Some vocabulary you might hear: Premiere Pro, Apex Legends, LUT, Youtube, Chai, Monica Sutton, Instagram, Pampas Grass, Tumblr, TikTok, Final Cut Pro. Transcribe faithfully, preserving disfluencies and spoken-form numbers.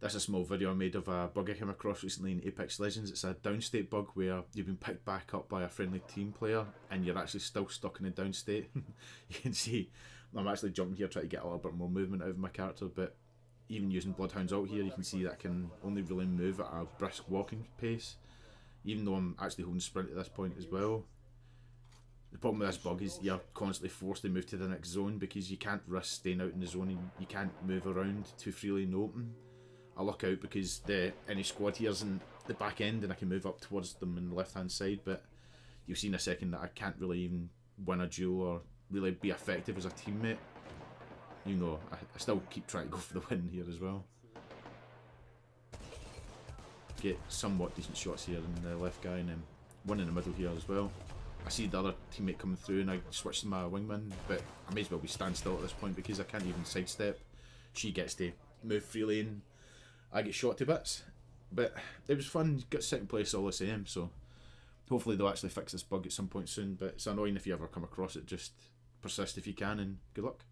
That's a small video I made of a bug I came across recently in Apex Legends. It's a downstate bug where you've been picked back up by a friendly team player and you're actually still stuck in a downstate. You can see I'm actually jumping here trying to get a little bit more movement out of my character, but even using Bloodhound's ult here, you can see that I can only really move at a brisk walking pace, even though I'm actually holding sprint at this point as well. The problem with this bug is you're constantly forced to move to the next zone because you can't risk staying out in the zone and you can't move around too freely and open. I luck out because the any squad here's in the back end and I can move up towards them on the left hand side, but you'll see in a second that I can't really even win a duel or really be effective as a teammate. You know, I, I still keep trying to go for the win here as well. Get somewhat decent shots here in the left guy and then one in the middle here as well. I see the other teammate coming through and I switch to my wingman, but I may as well be standstill at this point because I can't even sidestep. She gets to move freely and I get shot to bits. But it was fun, got second place all the same, so hopefully they'll actually fix this bug at some point soon, but it's annoying if you ever come across it. Just persist if you can and good luck.